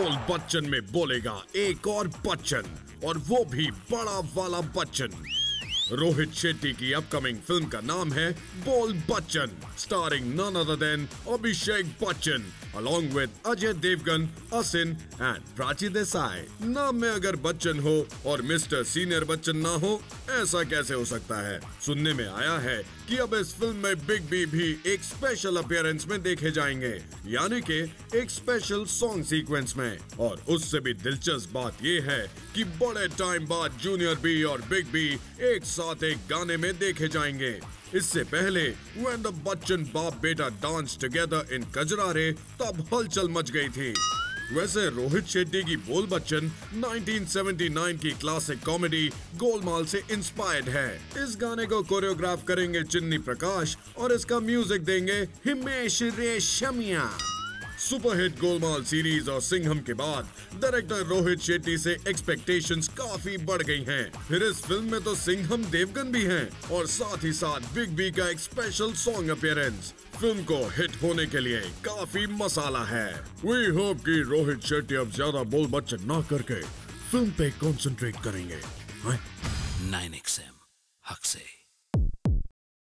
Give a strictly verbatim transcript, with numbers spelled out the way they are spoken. बोल बच्चन में बोलेगा एक और बच्चन, और वो भी बड़ा वाला बच्चन। रोहित शेट्टी की अपकमिंग फिल्म का नाम है Bol Bachchan, starring none other than Abhishek Bachchan along with Ajay Devgn, Asin and Prachi Desai. नाम में अगर बच्चन हो और मिस्टर सीनियर बच्चन ना हो, ऐसा कैसे हो सकता है? सुनने में आया है कि अब इस फिल्म में बिग बी भी एक स्पेशल अपीयरेंस में देखे जाएंगे, यानी कि एक स्पेशल सॉन्ग सीक्वेंस में। और उससे भी दिलचस्प बात ये है कि बड़े टाइम बाद जूनियर बी और बिग बी एक साथ एक गाने में देखे जाएंगे। इससे पहले व्हेन द बच्चन बाप बेटा डांस टुगेदर इन कजरारे, तब हलचल मच गई थी। वैसे रोहित शेट्टी की Bol Bachchan nineteen seventy nine की क्लासिक कॉमेडी गोलमाल से इंस्पायर्ड है। इस गाने को कोरियोग्राफ करेंगे चिन्नी प्रकाश और इसका म्यूजिक देंगे हिमेश रेशमिया। सुपरहिट गोलमाल सीरीज और सिंघम के बाद डायरेक्टर रोहित शेट्टी से एक्सपेक्टेशंस काफी बढ़ गई हैं। फिर इस फिल्म में तो सिंघम देवगन भी हैं और साथ ही साथ बिग बी का एक स्पेशल सॉन्ग अपीयरेंस। फिल्म को हिट होने के लिए काफी मसाला है। वी होप कि रोहित शेट्टी अब ज्यादा बोल बच्चन ना करके फिल्म पे कॉन्सेंट्रेट करेंगे। नाइन एक्स एम हक से।